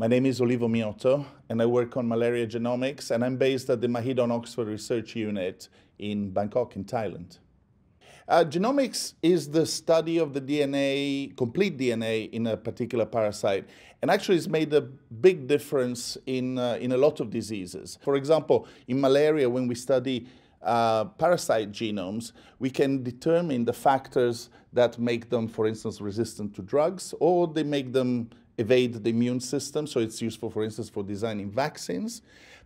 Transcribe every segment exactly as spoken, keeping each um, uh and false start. My name is Olivo Miotto, and I work on malaria genomics, and I'm based at the Mahidol Oxford Research Unit in Bangkok, in Thailand. Uh, genomics is the study of the D N A, complete D N A, in a particular parasite, and actually it's made a big difference in, uh, in a lot of diseases. For example, in malaria, when we study uh, parasite genomes, we can determine the factors that make them, for instance, resistant to drugs, or they make them evade the immune system, so it's useful, for instance, for designing vaccines.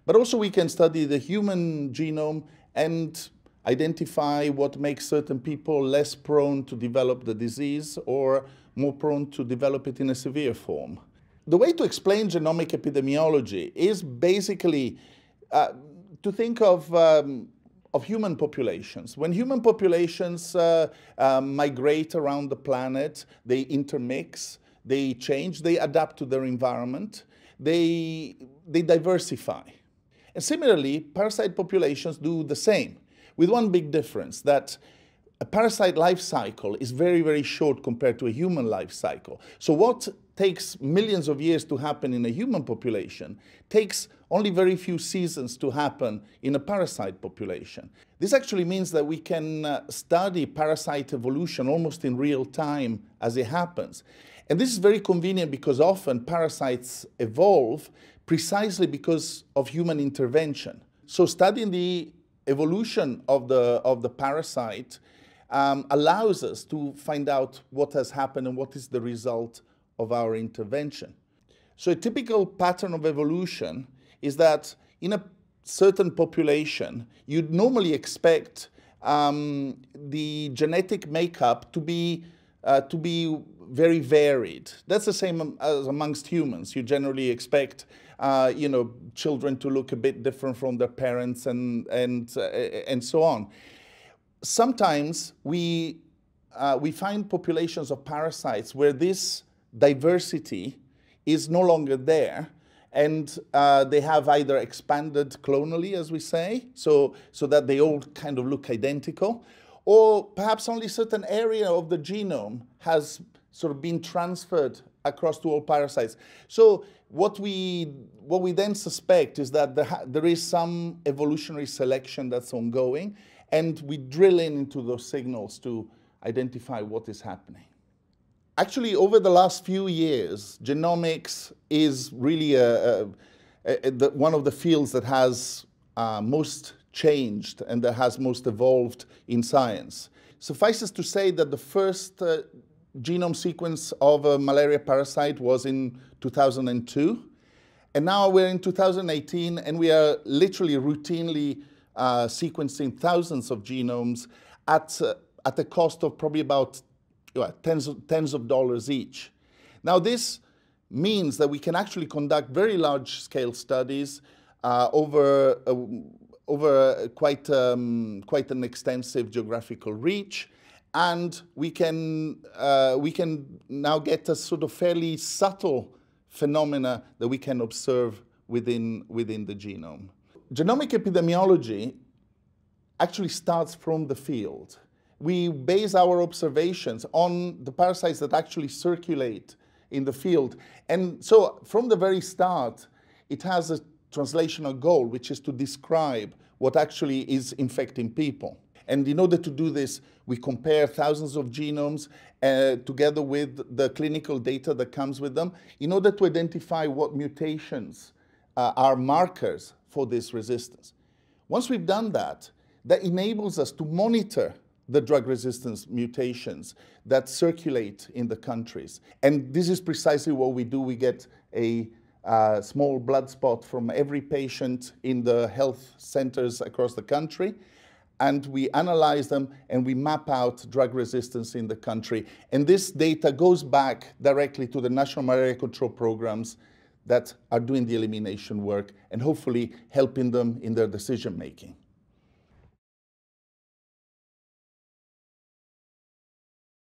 But also we can study the human genome and identify what makes certain people less prone to develop the disease or more prone to develop it in a severe form. The way to explain genomic epidemiology is basically uh, to think of um, of human populations. When human populations uh, uh, migrate around the planet, they intermix. They change, they adapt to their environment, they, they diversify. And similarly, parasite populations do the same, with one big difference, that a parasite life cycle is very, very short compared to a human life cycle. So what takes millions of years to happen in a human population takes only very few seasons to happen in a parasite population. This actually means that we can uh, study parasite evolution almost in real time as it happens. And this is very convenient because often parasites evolve precisely because of human intervention. So studying the evolution of the, of the parasite Um, allows us to find out what has happened and what is the result of our intervention. So a typical pattern of evolution is that in a certain population, you'd normally expect um, the genetic makeup to be, uh, to be very varied. That's the same as amongst humans. You generally expect Uh, you know, children to look a bit different from their parents and, and, uh, and so on. Sometimes we, uh, we find populations of parasites where this diversity is no longer there, and uh, they have either expanded clonally, as we say, so, so that they all kind of look identical, or perhaps only certain area of the genome has sort of been transferred across to all parasites. So what we, what we then suspect is that there, there is some evolutionary selection that's ongoing, and we drill in into those signals to identify what is happening. Actually, over the last few years, genomics is really a, a, a, the, one of the fields that has uh, most changed and that has most evolved in science. Suffices to say that the first uh, genome sequence of a malaria parasite was in two thousand two, and now we're in two thousand eighteen, and we are literally routinely Uh, sequencing thousands of genomes at, uh, at the cost of probably about uh, tens, of, tens of dollars each. Now this means that we can actually conduct very large-scale studies uh, over, uh, over quite, um, quite an extensive geographical reach, and we can, uh, we can now get a sort of fairly subtle phenomena that we can observe within, within the genome. Genomic epidemiology actually starts from the field. We base our observations on the parasites that actually circulate in the field. And so from the very start, it has a translational goal, which is to describe what actually is infecting people. And in order to do this, we compare thousands of genomes uh, together with the clinical data that comes with them in order to identify what mutations uh, are markers for this resistance. Once we've done that, that enables us to monitor the drug resistance mutations that circulate in the countries. And this is precisely what we do. We get a uh, small blood spot from every patient in the health centers across the country, and we analyze them and we map out drug resistance in the country. And this data goes back directly to the National Malaria Control Programs that are doing the elimination work and hopefully helping them in their decision making.